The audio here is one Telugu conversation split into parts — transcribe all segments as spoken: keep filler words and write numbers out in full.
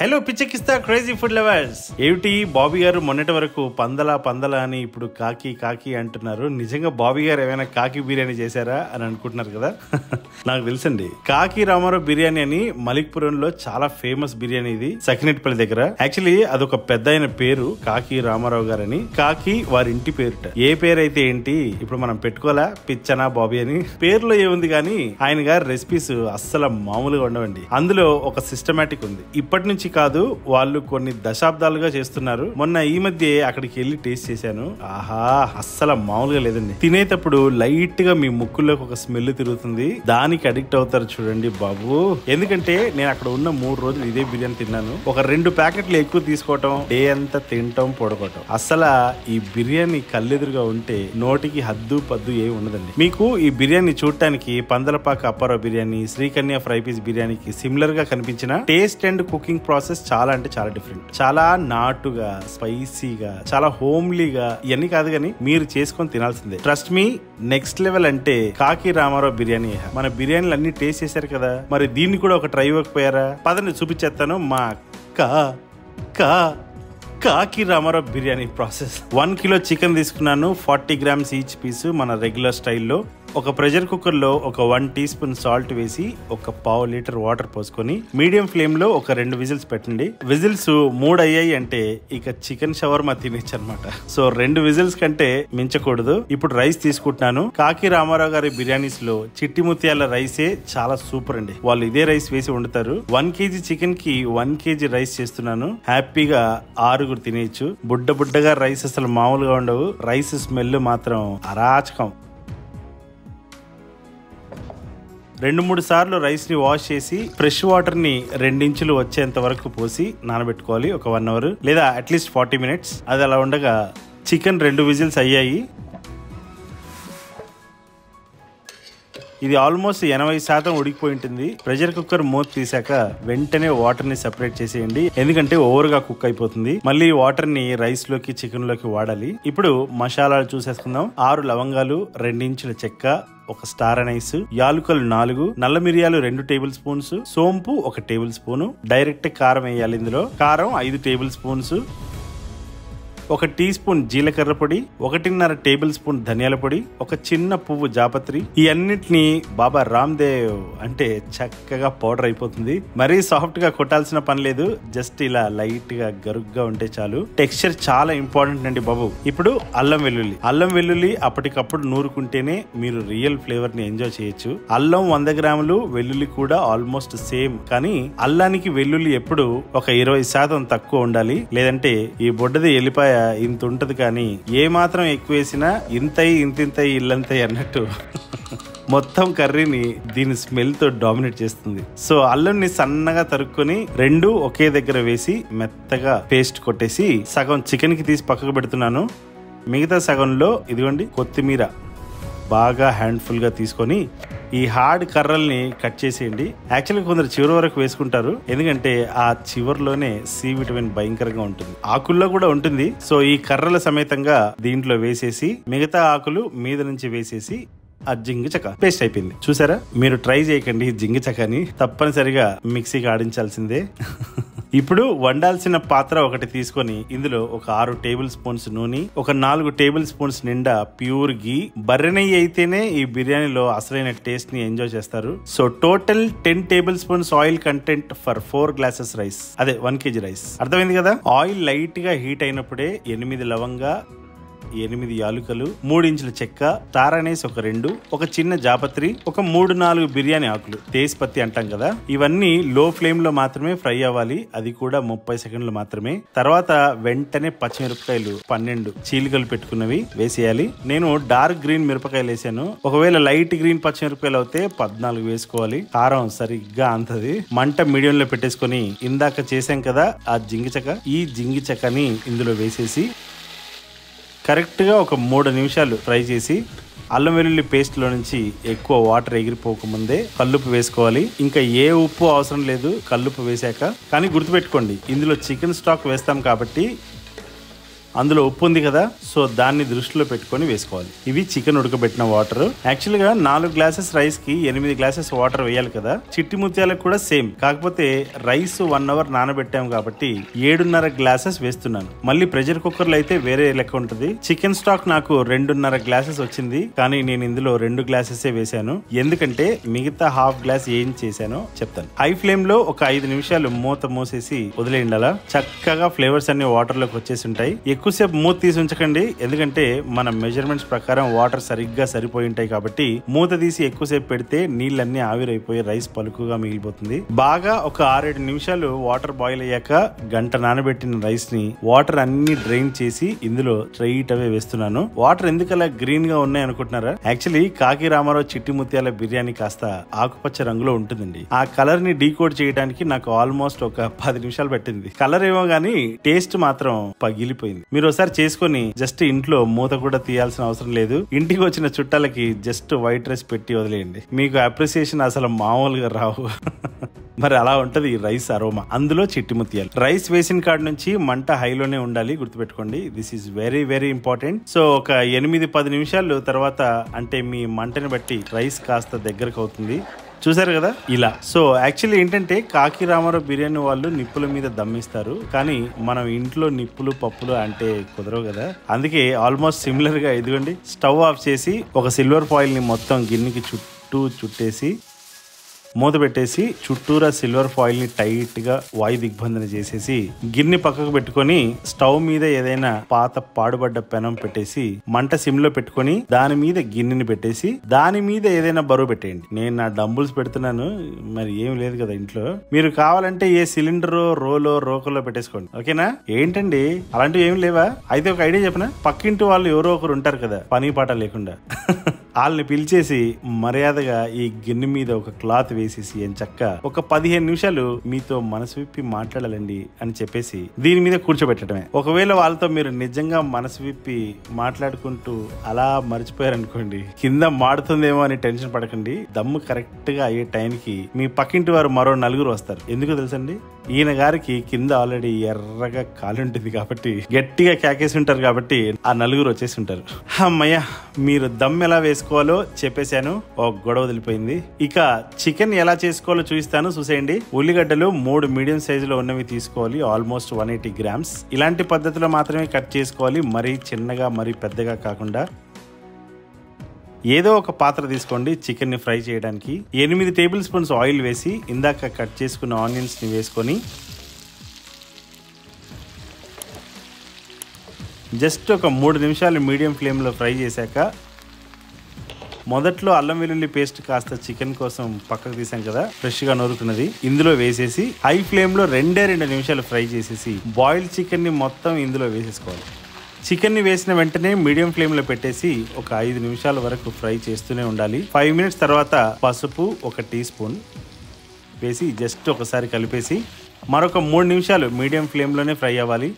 Hello Pichakista Crazy Food Lovers! Eviti Bobby Garu Moneta Varaku, Pandala Pandala Ani, Ippudu Kaki Kaki Antunnaru, Nijanga Bobby Garu Evaina Kaki Biryani Chesara Ani Anukuntunnaru Kada. Naaku telusandi. Kaki Rama Rao Biryani Ani Malikpuramlo Chala famous biryani idi Sakinetpalli Daggara. Actually adoka peddaina peru Kaki Rama Rao Garani, Kaki vari inti peruta. Ye peru aithe enti ippudu manam pettukola Pichana Bobby ani perulo emundi gaani ayana gar recipes assala maamuluga undavandi. Andulo oka systematic undi. Ippati nunchi Kadu, Walu Koni Dashabdalga Chestunaru, Mona Imade Akakeli taste Chesano, Aha, Asala Maula Leaden. Tineta Pudu, Lightiga Mi Mukula Coca Smelly Rutundi, Dani Kadict Author Churendi Babu, Endicante, Nakaduna, Mood Road, Lide Billion Tinano, Oka Rendu Packet Lake with this cotton, Day and the Tintom Potocoto. Asala, I Biryani Kalidriga Unte, Notiki Hadu Padu Yunadani. Miku, I Biryani Chutanki, Pandalapa Kapara Biryani, Srikanya Fry Piece Biryani, similar Kanpichana, taste and cooking process. Chala and Chala different. Chala natuga, spicy ga, Chala homely ga, yani kadagani, mere chase con tinalsinde. Trust me, next level ante Kaki Rama Rao biryani. Mana biryani lani taste chesaru kada. Mari deenni kuda oka try vokayara. Padanni chupichettanu ma ka ka Kaki Rama Rao biryani process. One kilo chicken తీసుకున్నాను forty grams each piece. Mana regular style lo. ఒక ప్రెషర్ కుక్కర్ లో ఒక one టీ స్పూన్ salt వేసి ఒక half లీటర్ వాటర్ పోసుకొని మీడియం ఫ్లేమ్ లో ఒక రెండు విజిల్స్ పెట్టండి. విజిల్స్ మూడు అయ్యాయి అంటే ఇక చికెన్ షవర్మా తినేచ్చు అన్నమాట. సో రెండు విజిల్స్ కంటే మించకూడదు. ఇప్పుడు రైస్ తీసుకుంటున్నాను. కాకి రామారావు గారి బిర్యానీస్ లో చిట్టి ముత్యాల రైసే చాలా సూపర్ అండి. వాళ్ళు ఇదే రైస్ వేసి వండుతారు. one కేజీ చికెన్ కి one కేజీ రైస్ చేస్తున్నాను. హ్యాపీగా ఆరుగురు తినేచ్చు. బుడ్డ బుడ్డగా రైస్ అసలు మామూలుగా ఉండవు. రైస్ స్మెల్ మాత్రం అరాచకం. రెండు మూడు సార్లు రైస్ ని వాష్ చేసి ఫ్రెష్ వాటర్ ని రెండు ఇంచులు వచ్చేంత వరకు పోసి నానబెట్టుకోవాలి ఒక one అవర్ లేదా at least forty మినిట్స్. అది అలా ఉండగా చికెన్ రెండు విజిల్స్ అయ్యాయి. ఇది ఆల్మోస్ట్ ఎనభై శాతం ఉడికిపోయి ఉంటుంది. ప్రెషర్ కుక్కర్ మూత తీసాక వెంటనే వాటర్ ని సెపరేట్ చేసేయండి. ఎందుకంటే ఓవర్ గా కుక్ అయిపోతుంది. మళ్ళీ వాటర్ ని రైస్ లోకి చికెన్ లోకి వాడాలి. ఇప్పుడు మసాలాలు చూసేసుకుందాం. ఆరు లవంగాలు, రెండు ఇంచుల చెక్క, ఒక స్టార్ అనైస్, యాలుకలు నాలుగు, నల్ల మిరియాలు రెండు టేబుల్ స్పూన్స్, సోంపు ఒక టేబుల్ స్పూన్, డైరెక్ట్ కారం వేయాలి. ఇందులో కారం ఐదు టేబుల్ స్పూన్స్, ఒక టీ స్పూన్ జీలకర్ర పొడి, ఒకటిన్నర టేబుల్ స్పూన్ ధనియాల పొడి, ఒక చిన్న పువ్వు జాపత్రి. ఈ అన్నిటిని బాబా రామ్దేవ్ అంటే చక్కగా పౌడర్ అయిపోతుంది. మరీ సాఫ్ట్ గా కొట్టాల్సిన పని లేదు. జస్ట్ ఇలా లైట్ గా గరుగ్గా ఉంటే చాలు. టెక్స్చర్ చాలా ఇంపార్టెంట్ అండి బాబు. ఇప్పుడు అల్లం వెల్లుల్లి. అల్లం వెల్లుల్లి అప్పటికప్పుడు నూరుకుంటేనే మీరు రియల్ ఫ్లేవర్ ని ఎంజాయ్ చేయొచ్చు. అల్లం వంద గ్రాములు, వెల్లుల్లి కూడా ఆల్మోస్ట్ సేమ్, కానీ అల్లానికి వెల్లుల్లి ఎప్పుడు ఒక ఇరవై శాతం తక్కువ ఉండాలి. లేదంటే ఈ బొడ్డది ఎల్లిపాయ ఇంత ఉంటది, కానీ ఏ మాత్రం ఎక్కువ వేసినా ఇంతై ఇంతింతై ఇల్లంతై అన్నట్టు మొత్తం కర్రీని దీని స్మెల్ తో డామినేట్ చేస్తుంది. సో అల్లంని సన్నగా తరుక్కొని రెండు ఒకే దగ్గర వేసి మెత్తగా పేస్ట్ కొట్టేసి సగం చికెన్ కి తీసి పక్కకు పెడుతున్నాను. మిగతా సగంలో ఇదిగోండి కొత్తిమీర బాగా హ్యాండ్ఫుల్ గా తీసుకొని ఈ హార్డ్ కర్రల్ని కట్ చేసేయండి. యాక్చువల్గా కొందరు చివరి వరకు వేసుకుంటారు, ఎందుకంటే ఆ చివరిలోనే సి విటమిన్ భయంకరంగా ఉంటుంది. ఆకుల్లో కూడా ఉంటుంది. సో ఈ కర్రల సమేతంగా దీంట్లో వేసేసి మిగతా ఆకులు మీద నుంచి వేసేసి ఆ జింగిచక పేస్ట్ అయిపోయింది. చూసారా, మీరు ట్రై చేయకండి జింగిచకని, తప్పనిసరిగా మిక్సీకి ఆడించాల్సిందే. ఇప్పుడు వండాల్సిన పాత్ర ఒకటి తీసుకొని ఇందులో ఒక ఆరు టేబుల్ స్పూన్స్ నూనె, ఒక నాలుగు టేబుల్ స్పూన్స్ నిండా ప్యూర్ గీ. బర్రె నెయ్యి అయితేనే ఈ బిర్యానీలో అసలైన టేస్ట్ ని ఎంజాయ్ చేస్తారు. So total ten tablespoons oil content for four glasses rice, అదే వన్ కేజీ రైస్. అర్థమైంది కదా. ఆయిల్ లైట్ గా హీట్ అయినప్పుడే ఎనిమిది లవంగా, ఎనిమిది యాలుకలు, మూడించుల చెక్క, తారనేసి ఒక రెండు, ఒక చిన్న జాపత్రి, ఒక మూడు నాలుగు బిర్యానీ ఆకులు, తేజ్పత్తి అంటాం కదా, ఇవన్నీ లో ఫ్లేమ్ లో మాత్రమే ఫ్రై అవ్వాలి. అది కూడా ముప్పై సెకండ్లు మాత్రమే. తర్వాత వెంటనే పచ్చిమిరపకాయలు పన్నెండు చీలికలు పెట్టుకున్నవి వేసేయాలి. నేను డార్క్ గ్రీన్ మిరపకాయలు వేసాను. ఒకవేళ లైట్ గ్రీన్ పచ్చిమిరపకాయలు అయితే పద్నాలుగు వేసుకోవాలి. కారం సరిగ్గా అంతది. మంట మీడియం లో పెట్టేసుకొని ఇందాక చేసాం కదా ఆ జింగిచక, ఈ జింగిచకని ఇందులో వేసేసి కరెక్ట్గా ఒక మూడు నిమిషాలు ఫ్రై చేసి అల్లం వెల్లుల్లి పేస్ట్లో నుంచి ఎక్కువ వాటర్ ఎగిరిపోకముందే కల్లుప్పు వేసుకోవాలి. ఇంకా ఏ ఉప్పు అవసరం లేదు కల్లుప్పు వేశాక. కానీ గుర్తుపెట్టుకోండి ఇందులో చికెన్ స్టాక్ వేస్తాం కాబట్టి అందులో ఉప్పు ఉంది కదా, సో దాన్ని దృష్టిలో పెట్టుకొని వేసుకోవాలి. ఇవి చికెన్ ఉడకబెట్టిన వాటర్. యాక్చువల్ గా నాలుగు గ్లాసెస్ రైస్ కి ఎనిమిది గ్లాసెస్ వాటర్ వేయాలి కదా. చిట్టి ముత్యాలకు కూడా సేమ్, కాకపోతే రైస్ వన్ అవర్ నానబెట్టాము కాబట్టి ఏడున్నర గ్లాసెస్ వేస్తున్నాను. మళ్ళీ ప్రెషర్ కుక్కర్ లో అయితే వేరే లెక్క ఉంటుంది. చికెన్ స్టాక్ నాకు రెండున్నర గ్లాసెస్ వచ్చింది, కానీ నేను ఇందులో రెండు గ్లాసెస్ వేసాను. ఎందుకంటే మిగతా హాఫ్ గ్లాస్ ఏం చేశానో చెప్తాను. హై ఫ్లేమ్ లో ఒక ఐదు నిమిషాలు మూత మూసేసి వదిలేయండి. అలా చక్కగా ఫ్లేవర్స్ అన్ని వాటర్ లోకి వచ్చేసి ఉంటాయి. ఎక్కువసేపు మూత తీసి ఉంచకండి, ఎందుకంటే మన మెజర్మెంట్స్ ప్రకారం వాటర్ సరిగ్గా సరిపోయి ఉంటాయి కాబట్టి. మూత తీసి ఎక్కువసేపు పెడితే నీళ్ళన్నీ ఆవిరైపోయి రైస్ పలుకుగా మిగిలిపోతుంది. బాగా ఒక ఆరేడు నిమిషాలు వాటర్ బాయిల్ అయ్యాక గంట నానబెట్టిన రైస్ ని వాటర్ అన్ని డ్రైన్ చేసి ఇందులో స్ట్రైట్ అవే వేస్తున్నాను. వాటర్ ఎందుకు అలా గ్రీన్ గా ఉన్నాయి అనుకుంటున్నారా? యాక్చువల్లీ కాకి రామారావు చిట్టి ముత్యాల బిర్యానీ కాస్త ఆకుపచ్చ రంగులో ఉంటుందండి. ఆ కలర్ ని డీకోడ్ చేయడానికి నాకు ఆల్మోస్ట్ ఒక పది నిమిషాలు పట్టింది. కలర్ ఏమో గానీ టేస్ట్ మాత్రం పగిలిపోయింది. మీరు ఒకసారి చేసుకుని జస్ట్ ఇంట్లో మూత కూడా తీయాల్సిన అవసరం లేదు. ఇంటికి వచ్చిన చుట్టాలకి జస్ట్ వైట్ రైస్ పెట్టి వదిలేయండి. మీకు అప్రిసియేషన్ అసలు మామూలుగా రావు. మరి అలా ఉంటది ఈ రైస్ అరోమా. అందులో చిట్టి ముత్యాలు. రైస్ వేసిన కాడ నుంచి మంట హైలోనే ఉండాలి, గుర్తుపెట్టుకోండి. This is very very important. So ఒక ఎనిమిది పది నిమిషాలు తర్వాత, అంటే మీ మంటని బట్టి రైస్ కాస్త దగ్గరకు అవుతుంది. చూసారు కదా ఇలా. సో యాక్చువల్లీ ఏంటంటే కాకి రామారావు బిర్యానీ వాళ్ళు నిప్పుల మీద దమ్మిస్తారు, కానీ మనం ఇంట్లో నిప్పులు పప్పులు అంటే కుదరవు కదా. అందుకే ఆల్మోస్ట్ సిమిలర్ గా ఇదిగోండి, స్టవ్ ఆఫ్ చేసి ఒక సిల్వర్ ఫాయిల్ ని మొత్తం గిన్నెకి చుట్టూ చుట్టేసి మూత పెట్టేసి చుట్టూరా సిల్వర్ ఫాయిల్ ని టైట్ గా వాయు దిగ్బంధన చేసేసి గిన్నె పక్కకు పెట్టుకొని స్టవ్ మీద ఏదైనా పాత పాడుబడ్డ పెనం పెట్టేసి మంట సిమ్ లో పెట్టుకొని దాని మీద గిన్నెని పెట్టేసి దాని మీద ఏదైనా బరువు పెట్టేయండి. నేను నా డంబుల్స్ పెడుతున్నాను, మరి ఏం లేదు కదా ఇంట్లో. మీరు కావాలంటే ఏ సిలిండర్ రోలో రోకల్లో పెట్టేసుకోండి, ఓకేనా? ఏంటండి అలాంటివి ఏమి లేవా? అయితే ఒక ఐడియా చెప్పనా, పక్కింటి వాళ్ళు ఎవరో ఒకరు ఉంటారు కదా పని పాట లేకుండా, వాళ్ళని పిలిచేసి మర్యాదగా ఈ గిన్నె మీద ఒక క్లాత్ వేసేసి ఏం చక్క ఒక పదిహేను నిమిషాలు మీతో మనసు విప్పి మాట్లాడాలండి అని చెప్పేసి దీని మీద కూర్చోబెట్టడమే. ఒకవేళ వాళ్ళతో మీరు నిజంగా మనసు విప్పి మాట్లాడుకుంటూ అలా మర్చిపోయారనుకోండి, కింద మాడుతుందేమో అని టెన్షన్ పడకండి. దమ్ము కరెక్ట్ గా అయ్యే టైంకి మీ పక్కింటి వారు మరో నలుగురు వస్తారు. ఎందుకు తెలుసండి, ఈయన గారికి కింద ఆల్రెడీ ఎర్రగా కాలు ఉంటుంది కాబట్టి గట్టిగా కేకేసి ఉంటారు కాబట్టి ఆ నలుగురు వచ్చేసి ఉంటారు. అమ్మయ్య, మీరు దమ్ ఎలా వేసుకోవాలో చెప్పేశాను, ఒక గొడవ వదిలిపోయింది. ఇక చికెన్ ఎలా చేసుకోవాలో చూపిస్తాను, చూసేయండి. ఉల్లిగడ్డలు మూడు మీడియం సైజులో ఉన్నవి తీసుకోవాలి, ఆల్మోస్ట్ వన్ ఎయిటీ గ్రామ్స్. ఇలాంటి పద్ధతిలో మాత్రమే కట్ చేసుకోవాలి, మరీ చిన్నగా మరీ పెద్దగా కాకుండా. ఏదో ఒక పాత్ర తీసుకోండి చికెన్ ని ఫ్రై చేయడానికి. ఎనిమిది టేబుల్ స్పూన్స్ ఆయిల్ వేసి ఇందాక కట్ చేసుకున్న ఆనియన్స్ ని వేసుకొని జస్ట్ ఒక మూడు నిమిషాలు మీడియం ఫ్లేమ్లో ఫ్రై చేశాక, మొదట్లో అల్లం వెల్లుల్లి పేస్ట్ కాస్త చికెన్ కోసం పక్కకు తీసాం కదా, ఫ్రెష్ గా నూరుకున్నది ఇందులో వేసేసి హై ఫ్లేమ్ లో రెండే రెండు నిమిషాలు ఫ్రై చేసేసి బాయిల్డ్ చికెన్ ని మొత్తం ఇందులో వేసేసుకోవాలి. చికెన్ ని వేసిన వెంటనే మీడియం ఫ్లేమ్ లో పెట్టేసి ఒక ఐదు నిమిషాల వరకు ఫ్రై చేస్తూనే ఉండాలి. ఫైవ్ మినిట్స్ తర్వాత పసుపు ఒక టీ స్పూన్ వేసి జస్ట్ ఒకసారి కలిపేసి మరొక మూడు నిమిషాలు మీడియం ఫ్లేమ్ లోనే ఫ్రై అవ్వాలి.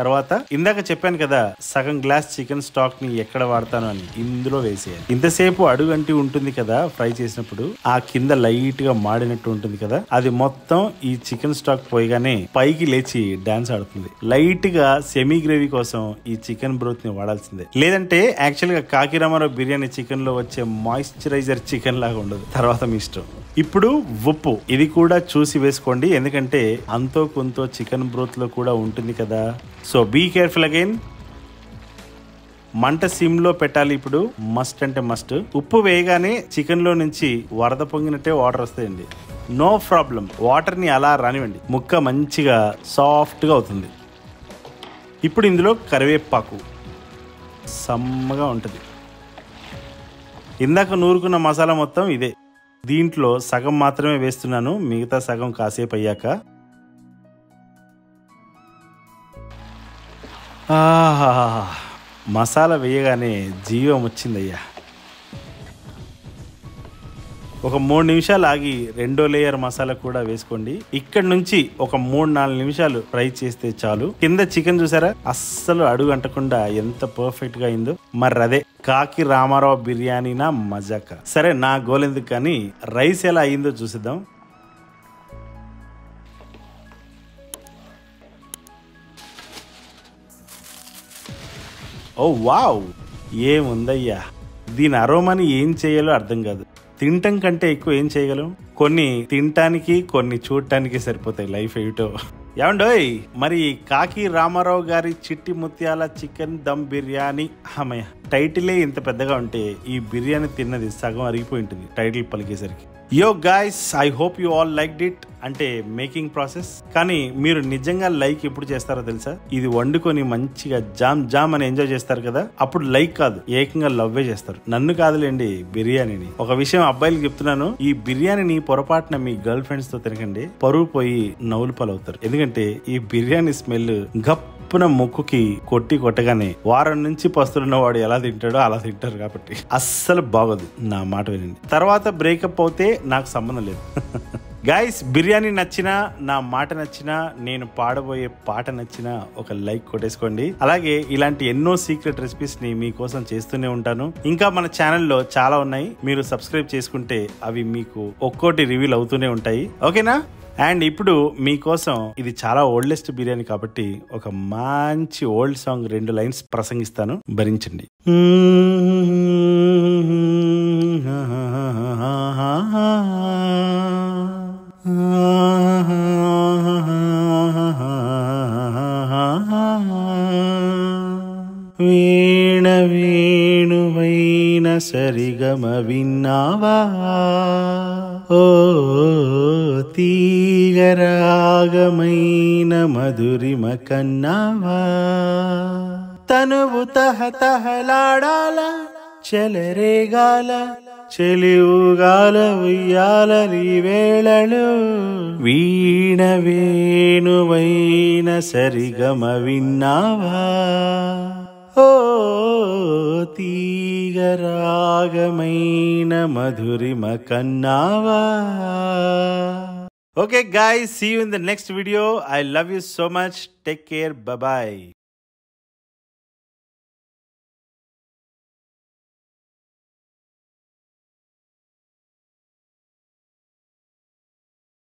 తర్వాత ఇందాక చెప్పాను కదా సగం గ్లాస్ చికెన్ స్టాక్ ని ఎక్కడ వాడతాను అని, ఇందులో వేసేయాలి. ఇంతసేపు అడుగంటి ఉంటుంది కదా ఫ్రై చేసినప్పుడు, ఆ కింద లైట్ గా మాడినట్టు ఉంటుంది కదా, అది మొత్తం ఈ చికెన్ స్టాక్ పోయగానే పైకి లేచి డాన్స్ ఆడుతుంది. లైట్ గా సెమీ గ్రేవీ కోసం ఈ చికెన్ బ్రోత్ ని వాడాల్సిందే, లేదంటే యాక్చువల్ గా కాకి రామారావు బిర్యానీ చికెన్ లో వచ్చే మాయిశ్చరైజర్ చికెన్ లాగా ఉండదు. తర్వాత మీ ఇష్టం. ఇప్పుడు ఉప్పు, ఇది కూడా చూసి వేసుకోండి, ఎందుకంటే అంతో కొంతో చికెన్ బ్రోత్ లో కూడా ఉంటుంది కదా. So be careful again. మంట సిమ్లో పెట్టాలి ఇప్పుడు, మస్ట్ అంటే మస్ట్. ఉప్పు వేయగానే చికెన్లో నుంచి వరద పొంగినట్టే వాటర్ వస్తాయండి. నో ప్రాబ్లం, వాటర్ని అలా రానివ్వండి, ముక్క మంచిగా సాఫ్ట్గా అవుతుంది. ఇప్పుడు ఇందులో కరివేపాకు సమ్మగా ఉంటుంది. ఇందాక నూరుకున్న మసాలా మొత్తం ఇదే, దీంట్లో సగం మాత్రమే వేస్తున్నాను, మిగతా సగం కాసేపు అయ్యాక. మసాలా వేయగానే జీవం వచ్చిందయ్యా. ఒక మూడు నిమిషాలు ఆగి రెండో లేయర్ మసాలా కూడా వేసుకోండి. ఇక్కడ నుంచి ఒక మూడు నాలుగు నిమిషాలు ఫ్రై చేస్తే చాలు. కింద చికెన్ చూసారా, అస్సలు అడుగు అంటకుండా ఎంత పర్ఫెక్ట్ గా అయిందో. మరి అదే కాకి రామారావు బిర్యానీనా మజాక. సరే, నా గోలెందుకు కానీ రైస్ ఎలా అయిందో చూసిద్దాం. Oh wow! Ye mundayya. Din aromani em cheyalo ardham kaadu. Tintam kante ekku em cheyagalam. Konni tintaniki konni choodaniki saripotayi life eto. Yavandoi, Mari Kaki Rama Rao Gari Chitti Muthyalu Chicken Dum Biryani Hamaya. Title inta peddaga unte ee biryani tinnadi sagam arigipoyuntadi title palikeseriki. Yo guys, I hope you all liked it. Ante making process. Kani meeru nijanga like eppudu chestaro telusa. Idi vandukoni manchiga jam jam ani enjoy chestaru kada. Appudu like kaadu. Ekanga love chestaru. Nannu kaadalendi biryani ni. Oka vishayam abbayilu cheptunanu. Ee biryani ni porapatna mee girlfriends tho tinakandi. Paru poyi navulu palavaru. Endukante ee biryani smell gap Mukuki, Koti Kotagane, Warren Ninchi Pasturno, Ala Tinter, Ala Tinter Capati. Asal Bagad, Namatu. Tarwata break up pote, Nak Samanale. Guys, Biryani Nachina, Na Mata Nachina, Nen Padaway, Pata Nachina, Oka like Kotescondi, Alage, Ilanti, no secret recipes name, Mikos and Chestune Untano. Inka mana channel lo, Chala Nai, Miru subscribe Cheskunte, Avi Miku, Okoti reveal Outune Untai. Okay na? And ippudu meekosam idi chaala oldest biryani kabatti oka manchi old song rendu lines prasangistanu bharinchandi veena veenu vaina sarigama vinnava o తీగరాగమైన మధురిమ కన్నావా తనువు తహతహలాడాల చెలరేగాల చెలివుగాల ఉయ్యాల రీవేళలు వీణ వేణువైన సరిగమ విన్నావా ఓ తీగరాగమైన మధురిమ కన్నావా. Okay guys, see you in the next video. I love you so much. Take care. Bye-bye.